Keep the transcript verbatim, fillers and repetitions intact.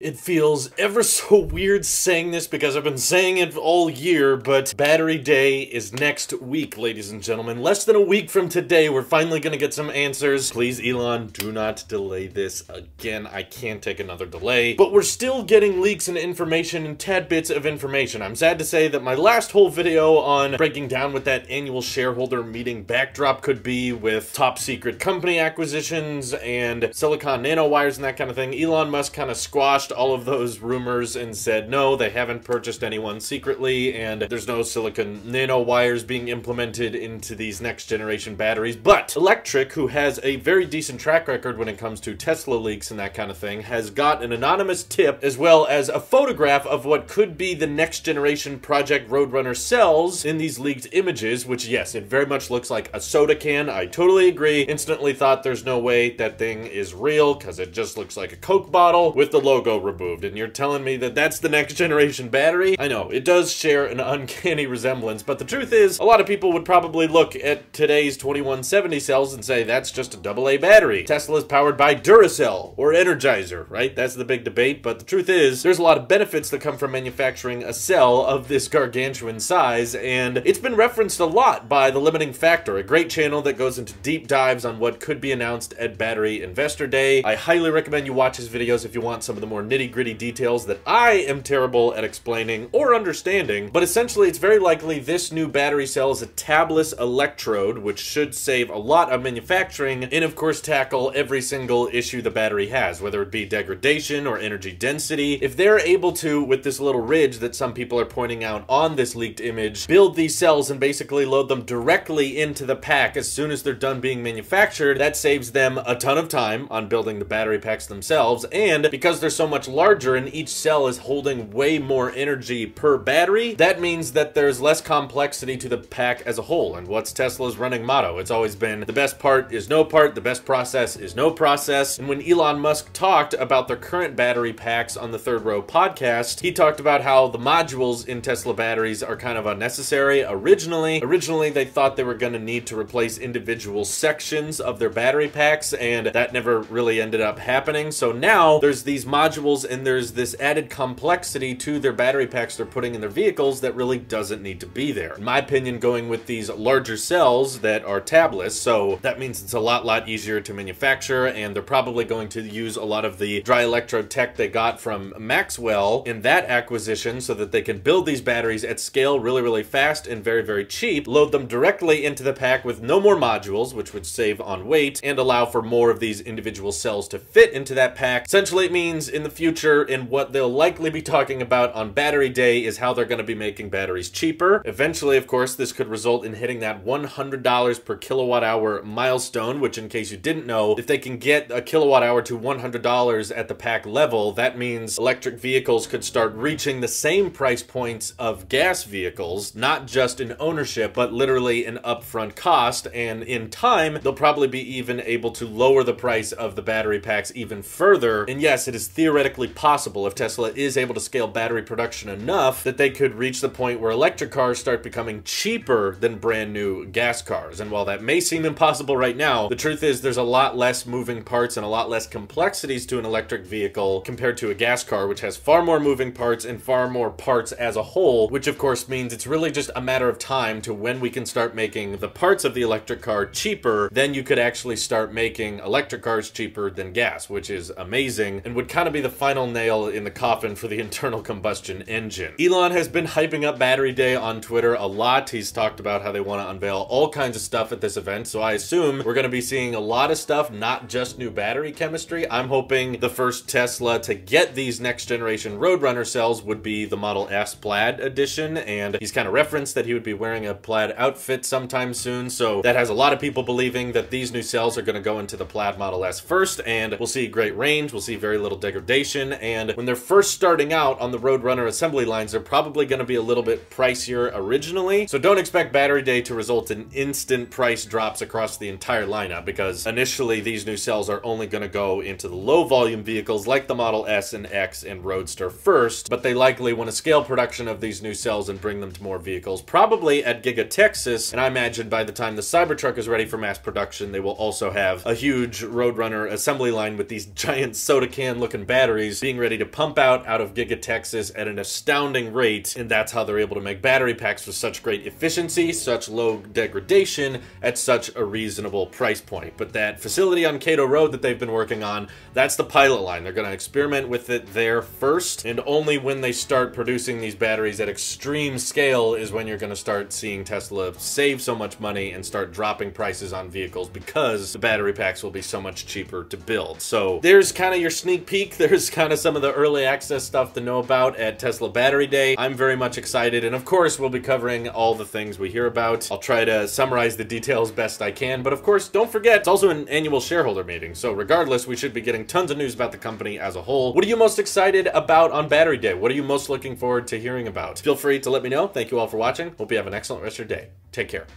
It feels ever so weird saying this because I've been saying it all year, but Battery Day is next week, ladies and gentlemen. Less than a week from today, we're finally gonna get some answers. Please, Elon, do not delay this again. I can't take another delay. But we're still getting leaks and information and tad bits of information. I'm sad to say that my last whole video on breaking down what that annual shareholder meeting backdrop could be with top secret company acquisitions and silicon nanowires and that kind of thing, Elon Musk kind of squashed all of those rumors and said, no, they haven't purchased anyone secretly, and there's no silicon nanowires being implemented into these next generation batteries. But Electrek, who has a very decent track record when it comes to Tesla leaks and that kind of thing, has got an anonymous tip as well as a photograph of what could be the next generation Project Roadrunner cells in these leaked images, which, yes, it very much looks like a soda can. I totally agree. Instantly thought there's no way that thing is real because it just looks like a Coke bottle with the logo removed, and you're telling me that that's the next generation battery? I know, it does share an uncanny resemblance, but the truth is, a lot of people would probably look at today's twenty-one seventy cells and say that's just a double A battery. Tesla's powered by Duracell or Energizer, right? That's the big debate, but the truth is, there's a lot of benefits that come from manufacturing a cell of this gargantuan size, and it's been referenced a lot by The Limiting Factor, a great channel that goes into deep dives on what could be announced at Battery Investor Day. I highly recommend you watch his videos if you want some of the more nitty-gritty details that I am terrible at explaining or understanding, but essentially it's very likely this new battery cell is a tabless electrode, which should save a lot on manufacturing and of course tackle every single issue the battery has, whether it be degradation or energy density. If they're able to, with this little ridge that some people are pointing out on this leaked image, build these cells and basically load them directly into the pack as soon as they're done being manufactured, that saves them a ton of time on building the battery packs themselves, and because they're so much larger and each cell is holding way more energy per battery, that means that there's less complexity to the pack as a whole. And what's Tesla's running motto? It's always been, the best part is no part, the best process is no process. And when Elon Musk talked about their current battery packs on the Third Row podcast, he talked about how the modules in Tesla batteries are kind of unnecessary. Originally, originally they thought they were going to need to replace individual sections of their battery packs, and that never really ended up happening. So now there's these modules, and there's this added complexity to their battery packs they're putting in their vehicles that really doesn't need to be there. In my opinion, going with these larger cells that are tabless, so that means it's a lot, lot easier to manufacture, and they're probably going to use a lot of the dry electrode tech they got from Maxwell in that acquisition so that they can build these batteries at scale really, really fast and very, very cheap, load them directly into the pack with no more modules, which would save on weight, and allow for more of these individual cells to fit into that pack. Essentially, it means in the future, and what they'll likely be talking about on Battery Day is how they're going to be making batteries cheaper. Eventually, of course, this could result in hitting that one hundred dollars per kilowatt hour milestone, which, in case you didn't know, if they can get a kilowatt hour to one hundred dollars at the pack level, that means electric vehicles could start reaching the same price points of gas vehicles, not just in ownership, but literally in upfront cost, and in time, they'll probably be even able to lower the price of the battery packs even further. And yes, it is theoretically Theoretically possible, if Tesla is able to scale battery production enough, that they could reach the point where electric cars start becoming cheaper than brand new gas cars. And while that may seem impossible right now, the truth is there's a lot less moving parts and a lot less complexities to an electric vehicle compared to a gas car, which has far more moving parts and far more parts as a whole, which of course means it's really just a matter of time to when we can start making the parts of the electric car cheaper. Then you could actually start making electric cars cheaper than gas, which is amazing and would kind of be the the final nail in the coffin for the internal combustion engine. Elon has been hyping up Battery Day on Twitter a lot. He's talked about how they want to unveil all kinds of stuff at this event, so I assume we're going to be seeing a lot of stuff, not just new battery chemistry. I'm hoping the first Tesla to get these next generation Roadrunner cells would be the Model S Plaid edition, and he's kind of referenced that he would be wearing a plaid outfit sometime soon, so that has a lot of people believing that these new cells are going to go into the Plaid Model S first, and we'll see great range, we'll see very little degradation, and when they're first starting out on the Roadrunner assembly lines, they're probably going to be a little bit pricier originally. So don't expect Battery Day to result in instant price drops across the entire lineup, because initially these new cells are only going to go into the low volume vehicles like the Model S and X and Roadster first, but they likely want to scale production of these new cells and bring them to more vehicles, probably at Giga Texas, and I imagine by the time the Cybertruck is ready for mass production, they will also have a huge Roadrunner assembly line with these giant soda can looking batteries batteries being ready to pump out out of Giga Texas at an astounding rate, and that's how they're able to make battery packs with such great efficiency, such low degradation, at such a reasonable price point. But that facility on Cato Road that they've been working on, that's the pilot line. They're going to experiment with it there first, and only when they start producing these batteries at extreme scale is when you're going to start seeing Tesla save so much money and start dropping prices on vehicles, because the battery packs will be so much cheaper to build. So there's kind of your sneak peek. There's kind of some of the early access stuff to know about at Tesla Battery Day. I'm very much excited, and of course we'll be covering all the things we hear about. I'll try to summarize the details best I can, but of course don't forget it's also an annual shareholder meeting, so regardless we should be getting tons of news about the company as a whole. What are you most excited about on Battery Day? What are you most looking forward to hearing about? Feel free to let me know. Thank you all for watching. Hope you have an excellent rest of your day. Take care.